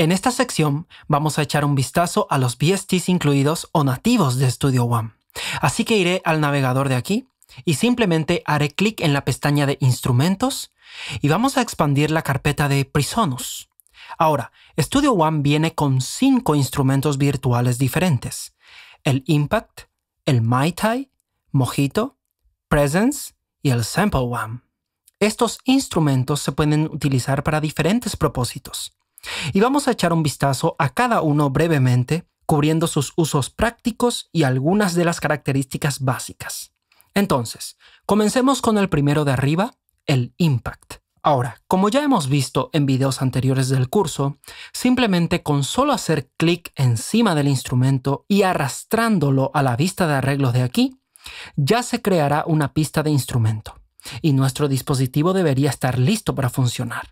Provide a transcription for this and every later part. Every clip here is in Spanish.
En esta sección vamos a echar un vistazo a los VSTs incluidos o nativos de Studio One. Así que iré al navegador de aquí y simplemente haré clic en la pestaña de Instrumentos y vamos a expandir la carpeta de PreSonus. Ahora, Studio One viene con 5 instrumentos virtuales diferentes: el Impact, el Mai Tai, Mojito, Presence y el Sample One. Estos instrumentos se pueden utilizar para diferentes propósitos. Y vamos a echar un vistazo a cada uno brevemente, cubriendo sus usos prácticos y algunas de las características básicas. Entonces, comencemos con el primero de arriba, el Impact. Ahora, como ya hemos visto en videos anteriores del curso, simplemente con solo hacer clic encima del instrumento y arrastrándolo a la vista de arreglos de aquí, ya se creará una pista de instrumento y nuestro dispositivo debería estar listo para funcionar.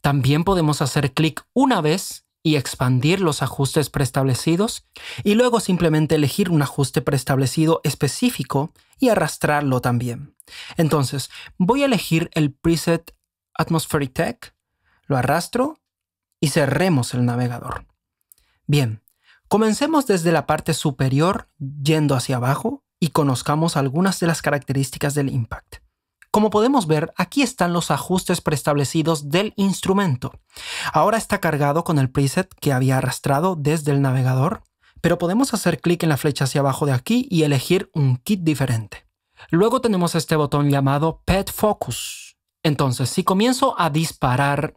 También podemos hacer clic una vez y expandir los ajustes preestablecidos y luego simplemente elegir un ajuste preestablecido específico y arrastrarlo también. Entonces, voy a elegir el preset Atmospheric Tech, lo arrastro y cerremos el navegador. Bien, comencemos desde la parte superior yendo hacia abajo y conozcamos algunas de las características del Impact. Como podemos ver, aquí están los ajustes preestablecidos del instrumento. Ahora está cargado con el preset que había arrastrado desde el navegador, pero podemos hacer clic en la flecha hacia abajo de aquí y elegir un kit diferente. Luego tenemos este botón llamado Pet Focus. Entonces, si comienzo a disparar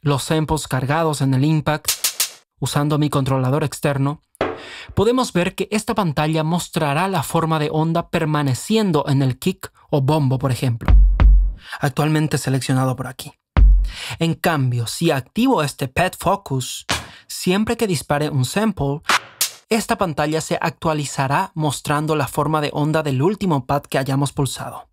los samples cargados en el Impact usando mi controlador externo, podemos ver que esta pantalla mostrará la forma de onda permaneciendo en el kick o bombo, por ejemplo, actualmente seleccionado por aquí. En cambio, si activo este Pet Focus, siempre que dispare un sample, esta pantalla se actualizará mostrando la forma de onda del último pad que hayamos pulsado.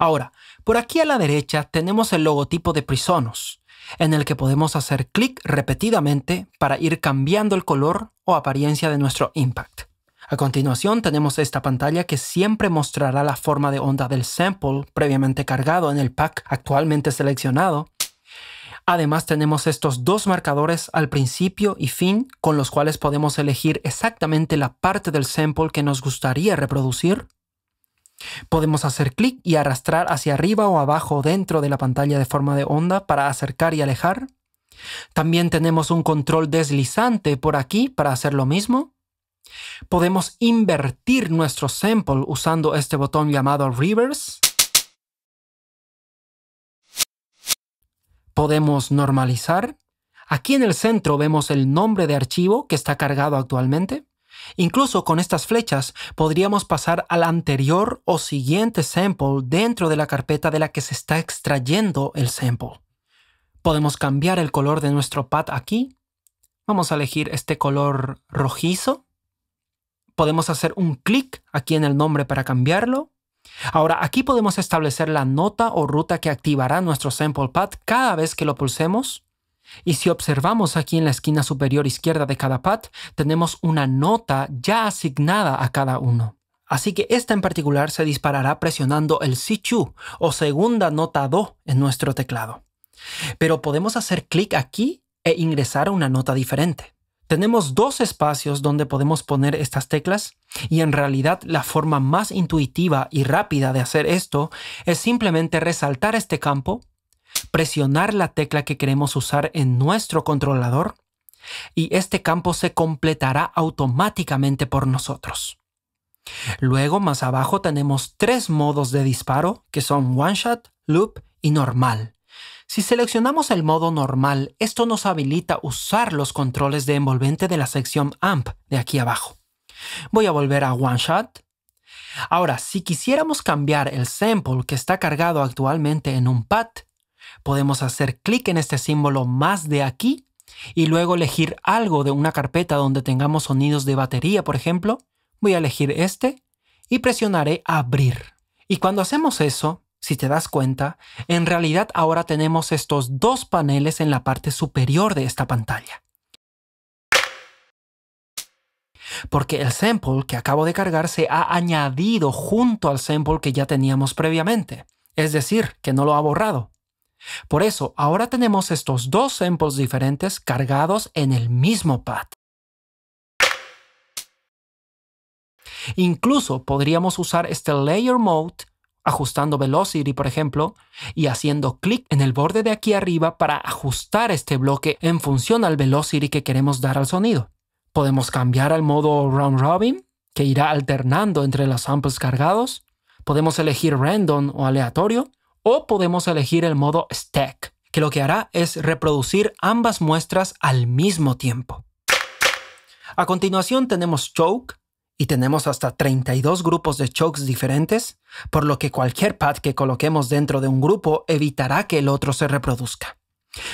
Ahora, por aquí a la derecha tenemos el logotipo de PreSonus, en el que podemos hacer clic repetidamente para ir cambiando el color o apariencia de nuestro Impact. A continuación tenemos esta pantalla que siempre mostrará la forma de onda del sample previamente cargado en el pack actualmente seleccionado. Además tenemos estos dos marcadores al principio y fin con los cuales podemos elegir exactamente la parte del sample que nos gustaría reproducir. Podemos hacer clic y arrastrar hacia arriba o abajo dentro de la pantalla de forma de onda para acercar y alejar. También tenemos un control deslizante por aquí para hacer lo mismo. Podemos invertir nuestro sample usando este botón llamado Reverse. Podemos normalizar. Aquí en el centro vemos el nombre de archivo que está cargado actualmente. Incluso con estas flechas podríamos pasar al anterior o siguiente sample dentro de la carpeta de la que se está extrayendo el sample. Podemos cambiar el color de nuestro pad aquí. Vamos a elegir este color rojizo. Podemos hacer un clic aquí en el nombre para cambiarlo. Ahora aquí podemos establecer la nota o ruta que activará nuestro sample pad cada vez que lo pulsemos. Y si observamos aquí en la esquina superior izquierda de cada pad, tenemos una nota ya asignada a cada uno. Así que esta en particular se disparará presionando el Sichu o segunda nota Do en nuestro teclado. Pero podemos hacer clic aquí e ingresar una nota diferente. Tenemos dos espacios donde podemos poner estas teclas y en realidad la forma más intuitiva y rápida de hacer esto es simplemente resaltar este campo, presionar la tecla que queremos usar en nuestro controlador y este campo se completará automáticamente por nosotros. Luego, más abajo, tenemos 3 modos de disparo que son One Shot, Loop y Normal. Si seleccionamos el modo normal, esto nos habilita usar los controles de envolvente de la sección Amp de aquí abajo. Voy a volver a One Shot. Ahora, si quisiéramos cambiar el sample que está cargado actualmente en un pad, podemos hacer clic en este símbolo más de aquí y luego elegir algo de una carpeta donde tengamos sonidos de batería, por ejemplo. Voy a elegir este y presionaré Abrir. Y cuando hacemos eso, si te das cuenta, en realidad ahora tenemos estos dos paneles en la parte superior de esta pantalla. Porque el sample que acabo de cargar se ha añadido junto al sample que ya teníamos previamente. Es decir, que no lo ha borrado. Por eso, ahora tenemos estos dos samples diferentes cargados en el mismo pad. Incluso podríamos usar este Layer Mode, ajustando Velocity, por ejemplo, y haciendo clic en el borde de aquí arriba para ajustar este bloque en función al Velocity que queremos dar al sonido. Podemos cambiar al modo Round Robin, que irá alternando entre los samples cargados. Podemos elegir Random o Aleatorio, o podemos elegir el modo Stack, que lo que hará es reproducir ambas muestras al mismo tiempo. A continuación tenemos Choke, y tenemos hasta 32 grupos de chokes diferentes, por lo que cualquier pad que coloquemos dentro de un grupo evitará que el otro se reproduzca.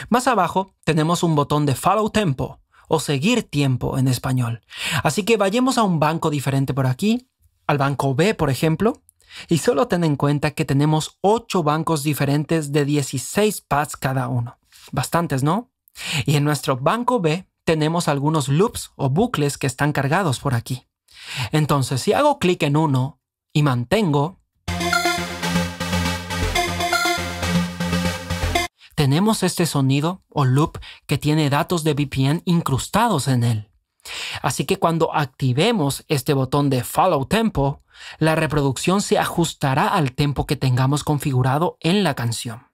Más abajo tenemos un botón de Follow Tempo, o seguir tiempo en español. Así que vayamos a un banco diferente por aquí, al banco B por ejemplo, y solo ten en cuenta que tenemos 8 bancos diferentes de 16 pads cada uno. Bastantes, ¿no? Y en nuestro banco B tenemos algunos loops o bucles que están cargados por aquí. Entonces, si hago clic en uno y mantengo, tenemos este sonido o loop que tiene datos de BPM incrustados en él. Así que cuando activemos este botón de Follow Tempo, la reproducción se ajustará al tempo que tengamos configurado en la canción.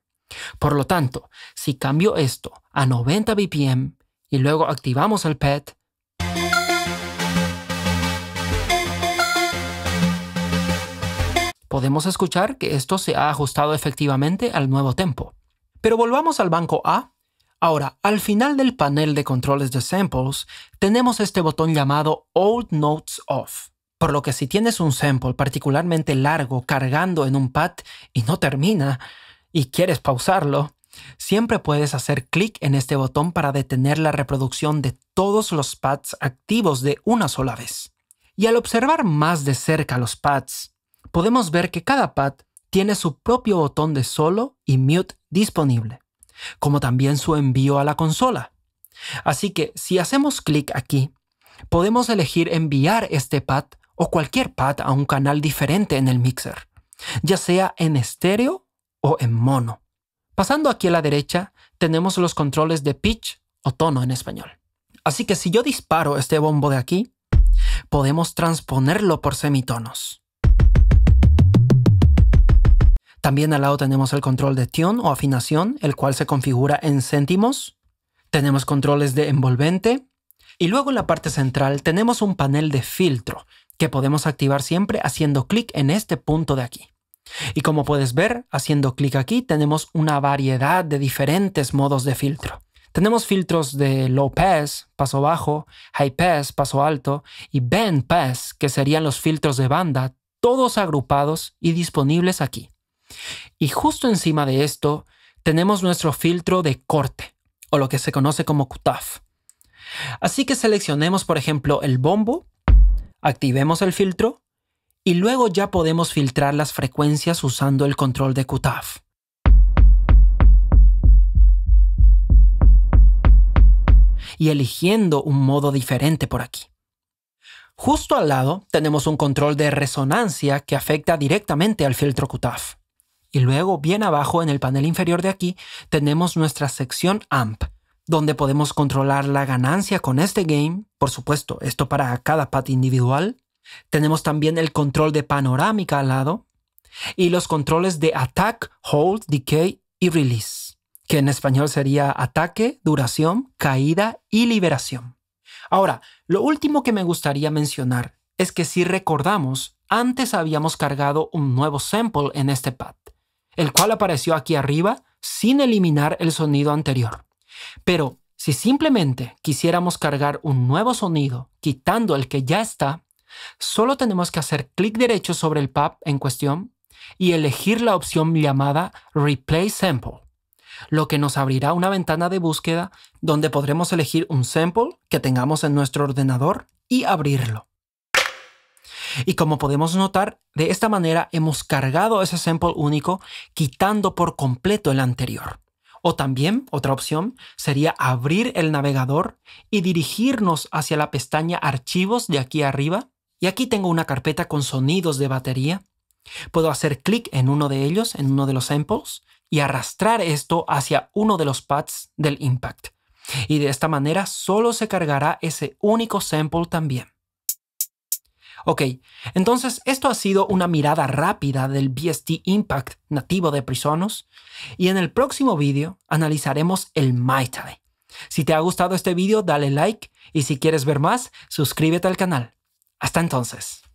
Por lo tanto, si cambio esto a 90 BPM y luego activamos el pad, podemos escuchar que esto se ha ajustado efectivamente al nuevo tempo. Pero volvamos al banco A. Ahora, al final del panel de controles de samples, tenemos este botón llamado Old Notes Off. Por lo que si tienes un sample particularmente largo cargando en un pad y no termina, y quieres pausarlo, siempre puedes hacer clic en este botón para detener la reproducción de todos los pads activos de una sola vez. Y al observar más de cerca los pads, podemos ver que cada pad tiene su propio botón de solo y mute disponible, como también su envío a la consola. Así que si hacemos clic aquí, podemos elegir enviar este pad o cualquier pad a un canal diferente en el mixer, ya sea en estéreo o en mono. Pasando aquí a la derecha, tenemos los controles de pitch o tono en español. Así que si yo disparo este bombo de aquí, podemos transponerlo por semitonos. También al lado tenemos el control de tune o afinación, el cual se configura en céntimos. Tenemos controles de envolvente. Y luego en la parte central tenemos un panel de filtro, que podemos activar siempre haciendo clic en este punto de aquí. Y como puedes ver, haciendo clic aquí tenemos una variedad de diferentes modos de filtro. Tenemos filtros de low pass, paso bajo, high pass, paso alto, y band pass, que serían los filtros de banda, todos agrupados y disponibles aquí. Y justo encima de esto tenemos nuestro filtro de corte, o lo que se conoce como cutoff. Así que seleccionemos por ejemplo el bombo, activemos el filtro y luego ya podemos filtrar las frecuencias usando el control de cutoff. Y eligiendo un modo diferente por aquí. Justo al lado tenemos un control de resonancia que afecta directamente al filtro cutoff. Y luego, bien abajo, en el panel inferior de aquí, tenemos nuestra sección Amp, donde podemos controlar la ganancia con este gain, por supuesto, esto para cada pad individual. Tenemos también el control de panorámica al lado, y los controles de Attack, Hold, Decay y Release, que en español sería ataque, duración, caída y liberación. Ahora, lo último que me gustaría mencionar es que si recordamos, antes habíamos cargado un nuevo sample en este pad, el cual apareció aquí arriba sin eliminar el sonido anterior. Pero si simplemente quisiéramos cargar un nuevo sonido quitando el que ya está, solo tenemos que hacer clic derecho sobre el pad en cuestión y elegir la opción llamada Replace Sample, lo que nos abrirá una ventana de búsqueda donde podremos elegir un sample que tengamos en nuestro ordenador y abrirlo. Y como podemos notar, de esta manera hemos cargado ese sample único quitando por completo el anterior. O también, otra opción, sería abrir el navegador y dirigirnos hacia la pestaña Archivos de aquí arriba. Y aquí tengo una carpeta con sonidos de batería. Puedo hacer clic en uno de ellos, en uno de los samples, y arrastrar esto hacia uno de los pads del Impact. Y de esta manera solo se cargará ese único sample también. Ok, entonces esto ha sido una mirada rápida del VST Impact nativo de PreSonus, y en el próximo vídeo analizaremos el Mai Tai. Si te ha gustado este vídeo, dale like, y si quieres ver más, suscríbete al canal. Hasta entonces.